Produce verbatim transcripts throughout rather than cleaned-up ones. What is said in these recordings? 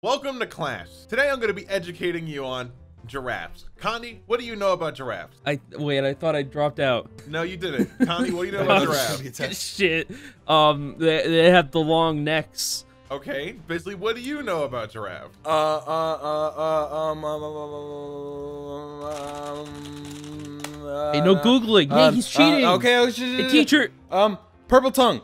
Welcome to class. Today I'm going to be educating you on giraffes. Condi, what do you know about giraffes? I wait, I thought I dropped out. No, you didn't. Condi, what do you know about giraffes? Shit. Um, they, they have the long necks. Okay, Bizly, what do you know about giraffes? Uh, uh, uh, uh, um, um, um, um, uh, Hey, no Googling. Um, yeah, he's cheating. Uh, okay, I was just... Hey, teacher. Um, purple tongue.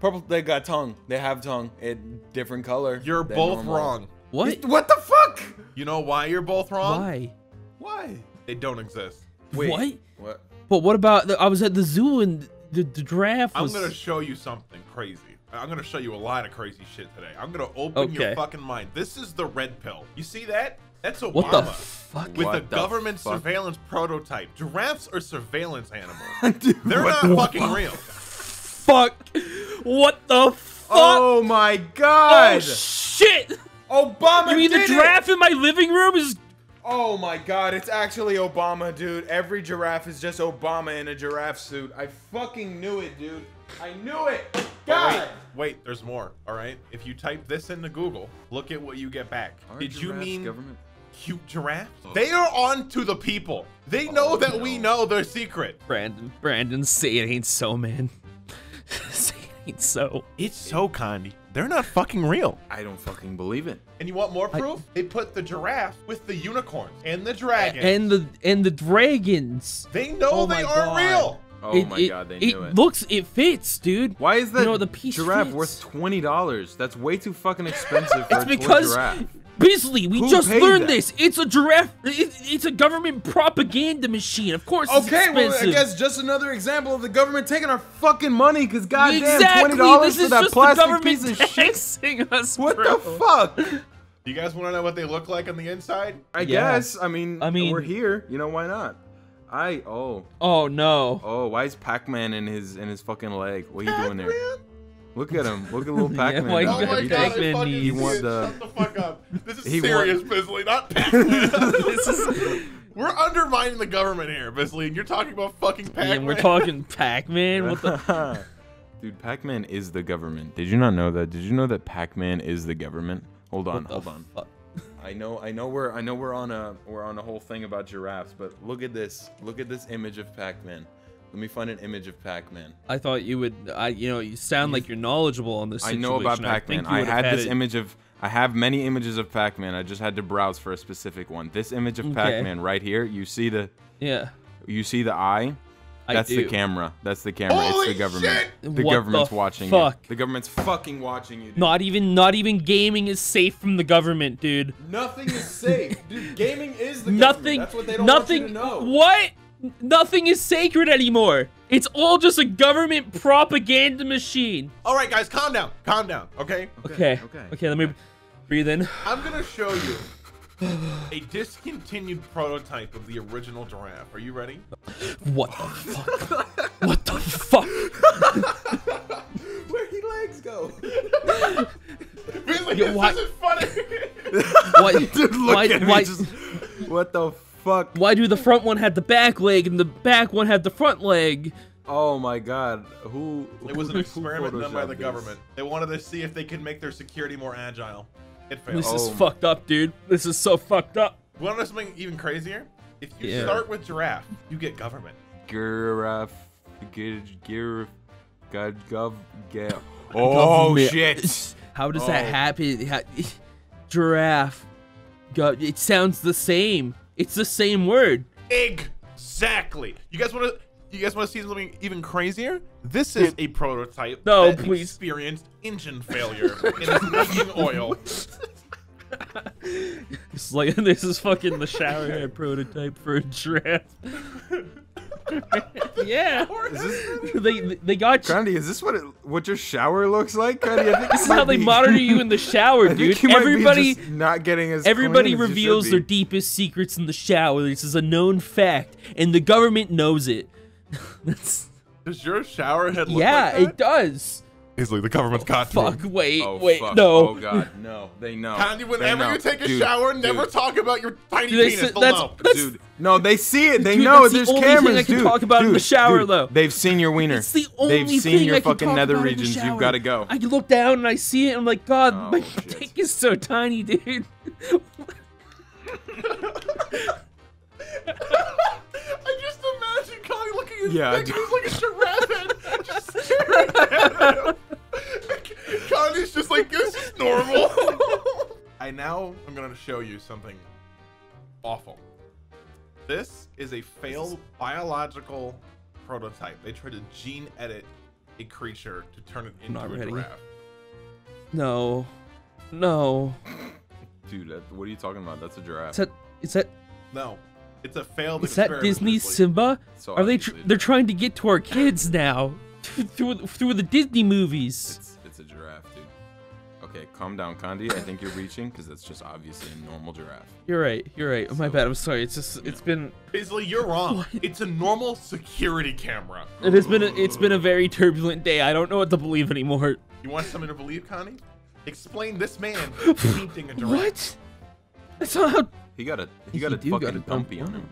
Purple, they got tongue. They have tongue. It different color. You're both normal. Wrong. What? What the fuck? You know why you're both wrong? Why? Why? They don't exist. Wait. What? What? But what about, the, I was at the zoo and the, the giraffe was... I'm going to show you something crazy. I'm going to show you a lot of crazy shit today. I'm going to open okay. your fucking mind. This is the red pill. You see that? That's Obama. What the fuck? With what a the government fuck? surveillance prototype. Giraffes are surveillance animals. Dude, They're not the fucking fuck? real. Fuck. What the fuck? Oh my god. Oh shit. Obama You mean did the giraffe it? in my living room is... Oh my god, it's actually Obama, dude. Every giraffe is just Obama in a giraffe suit. I fucking knew it, dude. I knew it. God. Wait, wait, there's more, all right? If you type this into Google, look at what you get back. Aren't did you mean government? cute giraffe? They are on to the people. They know oh, that no. we know their secret. Brandon, Brandon, say it ain't so, man. Say it ain't so. It's so, Condi. They're not fucking real. I don't fucking believe it. And you want more proof? I, they put the giraffe with the unicorns and the dragons. And the and the dragons. They know oh they aren't real. Oh it, my it, god, they knew it. It looks, it fits, dude. Why is that you know, the piece giraffe fits. worth twenty dollars? That's way too fucking expensive for it's a because giraffe. Bizly, we Who just learned that? this. It's a giraffe. It, it's a government propaganda machine. Of course, it's okay, expensive. well, I guess just another example of the government taking our fucking money. Because goddamn, exactly. twenty dollars for that plastic piece of shit. Us, what bro. the fuck? You guys want to know what they look like on the inside? I yeah. guess. I mean, I mean, we're here. You know why not? I oh. Oh no. Oh, why is Pac-Man in his in his fucking leg? What are you doing there? Look at him. Look at little Pac-Man. yeah, oh my god, I fucking he won the... Shut the fuck up. This is serious, won... Bizly, not Pac-Man. This is... We're undermining the government here, Bizly, and you're talking about fucking Pac-Man. Yeah, we're talking Pac-Man? What the... Dude, Pac-Man is the government. Did you not know that? Did you know that Pac-Man is the government? Hold on, hold on. Fuck? I know, I know we're, I know we're on a, we're on a whole thing about giraffes, but look at this. Look at this image of Pac-Man. Let me find an image of Pac-Man. I thought you would, I, you know, you sound like you're knowledgeable on this situation. I know about Pac-Man. I, I had, had this it. image of, I have many images of Pac-Man. I just had to browse for a specific one. This image of okay. Pac-Man right here, you see the, yeah, you see the eye? That's the camera. That's the camera. Holy it's the government. Shit! The what government's the watching fuck? you. The government's fucking watching you, dude. Not even, not even gaming is safe from the government, dude. Nothing is safe. Dude, gaming is the nothing, government. That's what they don't nothing, want you to know. What? Nothing is sacred anymore. It's all just a government propaganda machine. All right, guys, calm down. Calm down, okay? Okay, okay, okay, okay let me breathe in. I'm gonna show you a discontinued prototype of the original giraffe. Are you ready? What the fuck? What the fuck? Where'd your legs go? Really, Yo, this why? isn't funny. What? Dude, look why, at me, why? Just, what the fuck? Fuck. Why do the front one have the back leg and the back one had the front leg? Oh my god, who, who It was an experiment done by the this? government. They wanted to see if they could make their security more agile. It failed. This oh. is fucked up, dude. This is so fucked up. You want to know something even crazier? If you yeah. start with giraffe, you get government. Giraffe, giraffe, god, gov, gov. Oh shit. How does oh. that happen? How, giraffe, gov, it sounds the same. It's the same word. Exactly. You guys want to? You guys want to see something even crazier? This is a prototype no, that please. experienced engine failure and is leaking oil. It's like this is fucking the shower prototype for a giraffe. yeah. Is this, they they got. Condi, is this what it, what your shower looks like? Condi, I think this is how they be, monitor you in the shower, I dude. Think you everybody might be just not getting as everybody clean as reveals you should be. their deepest secrets in the shower. This is a known fact, and the government knows it. That's, does your shower head look yeah, like that? Yeah, it does. Izzy, the government's got oh, fuck, me. Wait, oh, wait, fuck, wait, no. Oh god, no, they know. Condi, whenever you take a dude, shower, dude. never talk about your tiny dude, penis. That's, that's, dude, no, they see it. They dude, know there's the cameras, thing I can dude. Talk about dude, in the shower, dude. though. They've seen your wiener. It's the only They've seen thing your I can fucking talk nether about regions. You've got to go. I look down and I see it. And I'm like, God, oh, my shit. dick is so tiny, dude. I just imagine Condi looking at his yeah, dick who's like a giraffe head, just staring at him. Condi's just like, this is normal. I now am going to show you something awful. This is a failed is... biological prototype. They tried to gene edit a creature to turn it into a ready. giraffe. No. No. Dude, what are you talking about? That's a giraffe. Is that... Is that... No. It's a failed Is experiment. That Disney Simba? So Are they? Tr they're trying to get to our kids now, through through the Disney movies. It's, it's a giraffe, dude. Okay, calm down, Condi. I think you're reaching because that's just obviously a normal giraffe. You're right. You're right. So, my bad. I'm sorry. It's just it's been. Bizly, you're wrong. What? It's a normal security camera. It has been. A, it's been a very turbulent day. I don't know what to believe anymore. You want something to believe, Condi? Explain this man painting a giraffe. What? That's not how. He got a he got a fucking got a dumpy on him.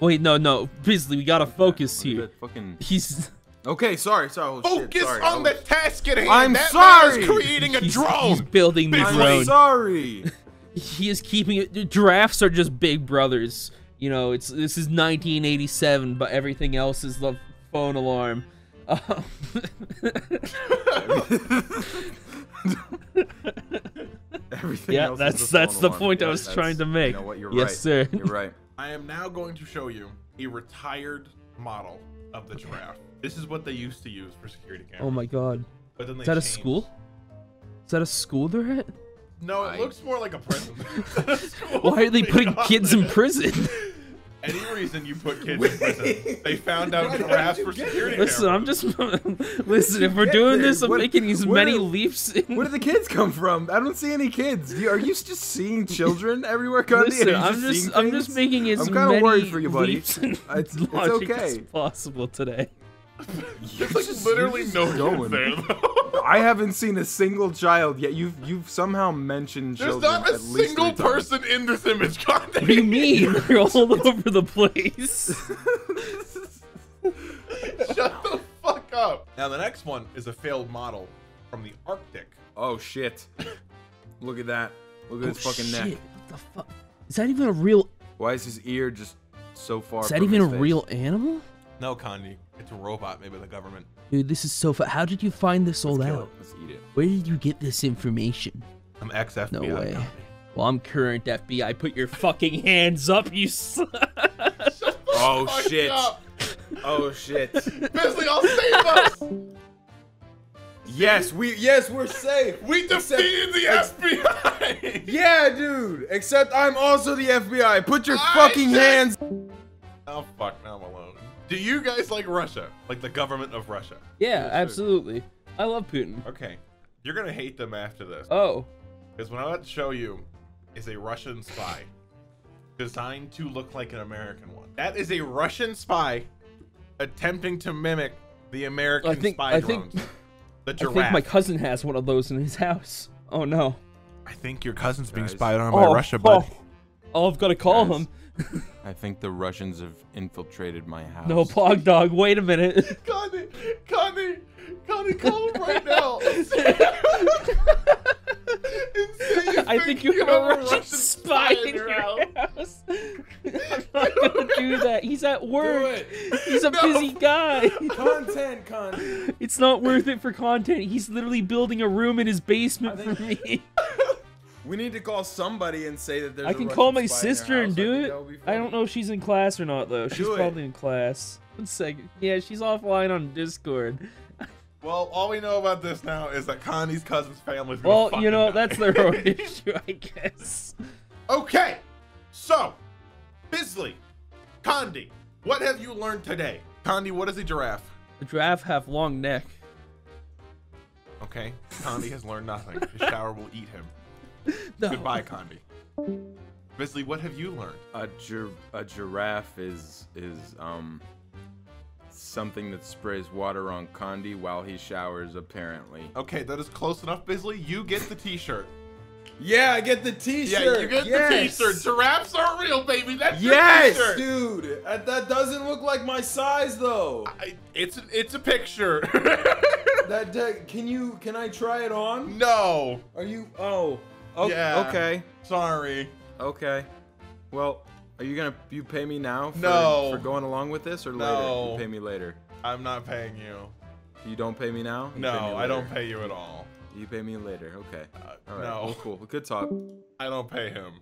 Wait, no, no, Bizly, we gotta focus here. Fucking... He's okay. Sorry, sorry. Oh, focus shit, sorry. on was... the task at hand. I'm that sorry. Creating a he's, drone. He's building the I'm drone. I'm sorry. He is keeping it. Giraffes are just big brothers. You know, it's this is nineteen eighty-seven, but everything else is the phone alarm. Um... Everything yeah, else that's is that's the alarm. point yeah, I was trying to make. You know what, you're yes, right. sir. You're right. I am now going to show you a retired model of the giraffe. This is what they used to use for security cameras. Oh my god! But then they is that changed. a school? Is that a school they're at? No, it I... looks more like a prison. Why are they putting kids in prison? Any reason you put kids in prison? They found out giraffes for security. Listen, I'm just listen. If we're doing this, I'm making these many leaps. Where do the kids come from? I don't see any kids. Are you just seeing children everywhere, Condi? I'm just, I'm just making as many. I'm kind of worried for you, buddy. It's okay. Possible today. There's like literally no kids there, though. I haven't seen a single child yet. You've you've somehow mentioned children. There's not a single person in this image, Condi. What do you mean? You're all over the place. Shut the fuck up. Now the next one is a failed model from the Arctic. Oh shit! Look at that. Look at oh, his fucking shit. neck. What the fuck? Is that even a real? Why is his ear just so far? Is that even a face? real animal? No, Condi. It's a robot made by the government. Dude, this is so fun. How did you find this all out? Let's eat it. Where did you get this information? I'm ex F B I. No way. Company. Well, I'm current F B I. Put your fucking hands up, you son. Oh, shit. Up. Oh, shit. Bizly, I'll save us. Yes, we, yes, we're safe. We defeated Except, the F B I. Yeah, dude. Except I'm also the F B I. Put your I fucking did. hands. Oh, fuck. Now I'm alone. Do you guys like Russia? Like the government of Russia? Yeah, absolutely. I love Putin. Okay. You're going to hate them after this. Oh. Because what I'm about to show you is a Russian spy designed to look like an American one. That is a Russian spy attempting to mimic the American I think, spy I drones. Think, the giraffe. I think my cousin has one of those in his house. Oh, no. I think your cousin's guys. being spied on by oh, Russia, bud. Oh, I've got to call guys. him. I think the Russians have infiltrated my house. No, Pog Dog, wait a minute. Condi, Condi, Condi, call him right now. I think you have a Russian, Russian spy in your house. I'm not going to do that. He's at work. He's a no. busy guy. Content, Condi. It's not worth it for content. He's literally building a room in his basement for me. We need to call somebody and say that there's. I can a call my sister and do it. I don't know if she's in class or not though. She's probably in class. One second. Yeah, she's offline on Discord. Well, all we know about this now is that Condi's cousin's family's gonna Well, fucking you know, die. That's their own issue, I guess. Okay, so Bizly, Condi, what have you learned today? Condi, what is a giraffe? A giraffe have long neck. Okay, Condi has learned nothing. His shower will eat him. No. Goodbye, Condi. Bizly, what have you learned? A, gir a giraffe is is um something that sprays water on Condi while he showers, apparently. Okay, that is close enough, Bizly. You get the t-shirt. Yeah, I get the t-shirt. Yeah, you get yes. the t-shirt. Giraffes aren't real, baby. That's yes, your t-shirt. Dude. That, that doesn't look like my size, though. I, it's it's a picture. that, that can you can I try it on? No. Are you? Oh. Oh. Yeah. Okay. Sorry. Okay. Well, are you gonna you pay me now? For, no. For going along with this, or no. later? You pay me later. I'm not paying you. You don't pay me now. You no, me I don't pay you at all. You pay me later, okay. Uh, All right. No. Well, cool. Good talk. I don't pay him.